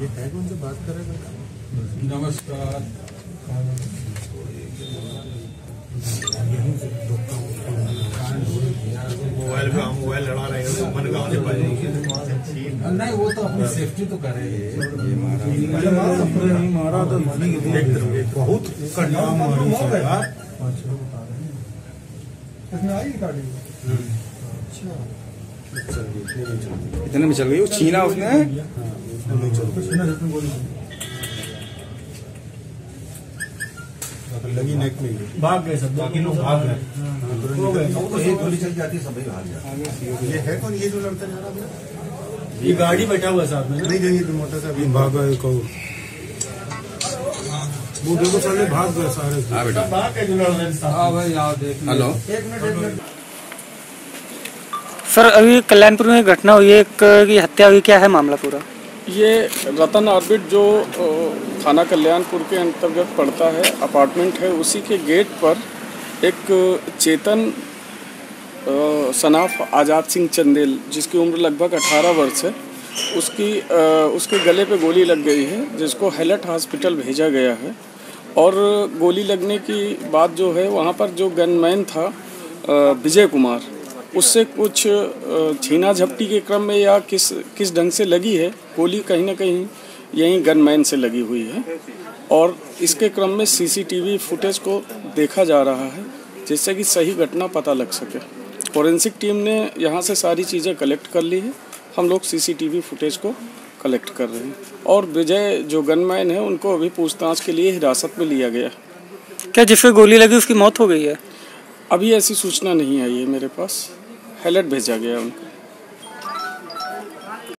ये है उनसे बात करें। नमस्कार, मोबाइल पे हम मोबाइल लड़ा रहे हैं, मन गांव से पाएंगे नहीं, वो तो अपनी सेफ्टी तो करें। मारा तो बहुत कड़ा मारा, इसमें आई गाड़ी इतने में चल गई, वो छीना उसने। लगी नेक में, भाग गए सब, बाकी लोग भाग गए। एक गोली चल जाती है, सब भाग जाते। ये है कौन, ये जो लड़ता जा रहा है, ये गाड़ी बैठा हुआ साथ में, नहीं गई मोटरसाइकिल, भाग गए कौन, वो देखो सारे भाग गए सारे। हाँ बेटा, भाई यहाँ देख। हेलो, सर अभी कल्याणपुर में घटना हुई है, एक हत्या हुई, क्या है मामला पूरा? ये रतन ऑर्बिट जो थाना कल्याणपुर के अंतर्गत पड़ता है, अपार्टमेंट है, उसी के गेट पर एक चेतन सनाफ आज़ाद सिंह चंदेल, जिसकी उम्र लगभग 18 वर्ष है, उसके गले पे गोली लग गई है, जिसको हैलट हॉस्पिटल भेजा गया है। और गोली लगने की बात जो है, वहाँ पर जो गनमैन था विजय कुमार, उससे कुछ छीना झपटी के क्रम में या किस ढंग से लगी है गोली, कहीं ना कहीं यहीं गनमैन से लगी हुई है। और इसके क्रम में सीसीटीवी फुटेज को देखा जा रहा है, जिससे कि सही घटना पता लग सके। फॉरेंसिक टीम ने यहाँ से सारी चीज़ें कलेक्ट कर ली है, हम लोग सीसीटीवी फुटेज को कलेक्ट कर रहे हैं। और विजय जो गनमैन है, उनको अभी पूछताछ के लिए हिरासत में लिया गया। क्या जिसको गोली लगी उसकी मौत हो गई है? अभी ऐसी सूचना नहीं आई है मेरे पास, हैलट भेजा गया उनको।